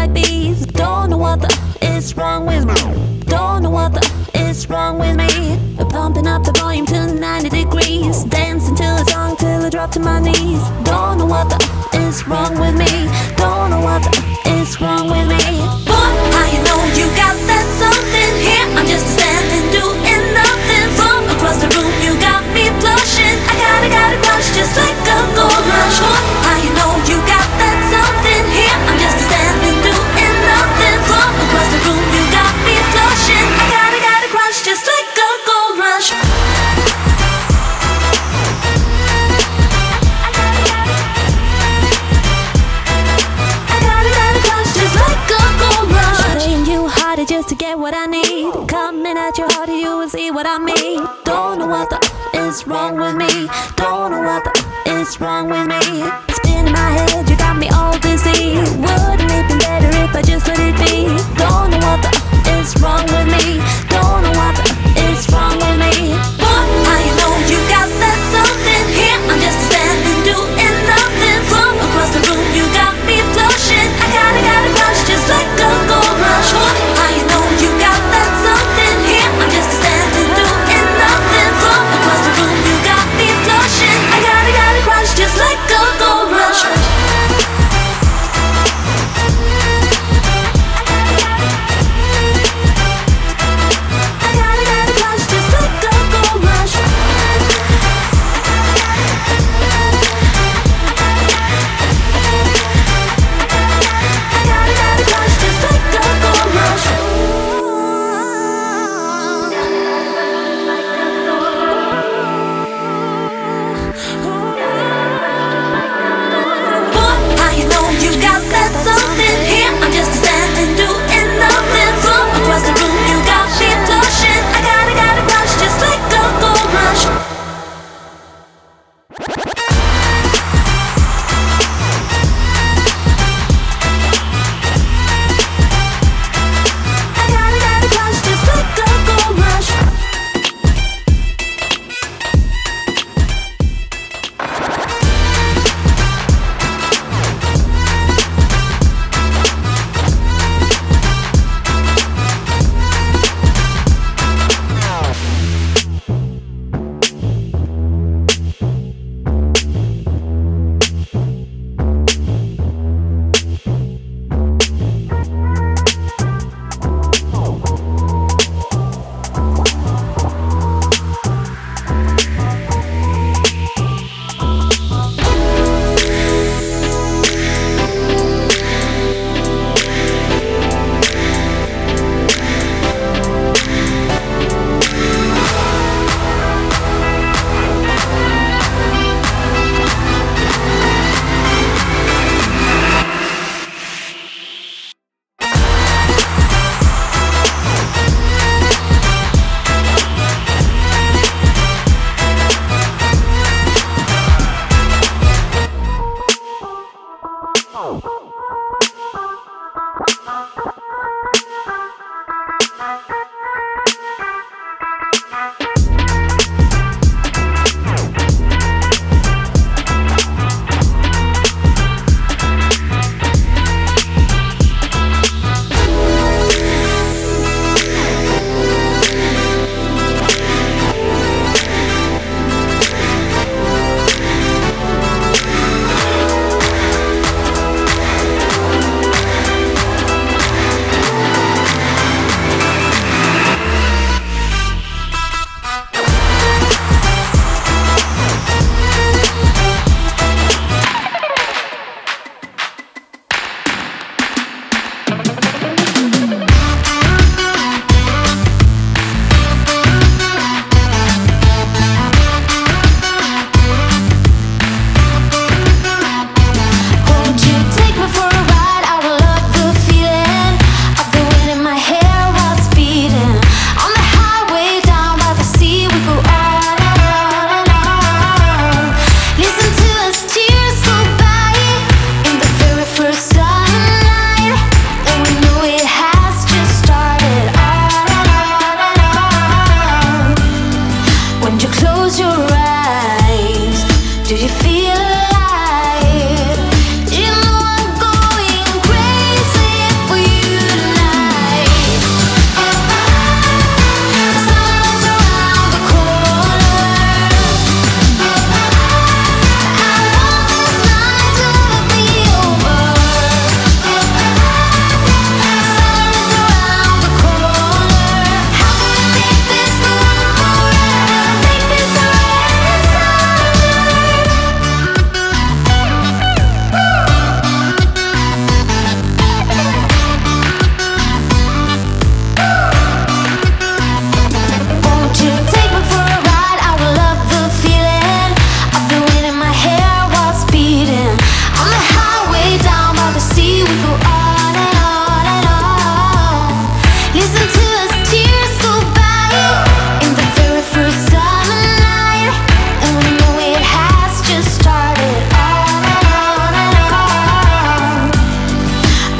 I be? Don't know what the is wrong with me. Don't know what the is wrong with me. We're pumping up the volume to 90 degrees. Dancing till it's on, till I drop to my knees. Don't know what the is wrong with me. Don't know what the is wrong with me. Boy, how you know you got that something here? I'm just standing doing nothing. From across the room you got me blushing. I got a crush just like a gold rush. Boy, how you know you got that something here? I'm just standing doing nothing. From across the room you got me blushing. I got a crush just like a gold rush. Just to get what I need. Coming at your heart, you will see what I mean. Don't know what the is wrong with me. Don't know what the is wrong with me. Spinning my head, you got me all dizzy. Wouldn't it be better if I just let it be? Don't know what the is wrong with me. Don't know what the is wrong with me. Boy, how you know you got that something here? I'm just standing doing nothing. From across the room, you got me blushing. I got a crush just like a gold rush. Just let go, go.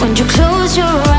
When you close your eyes.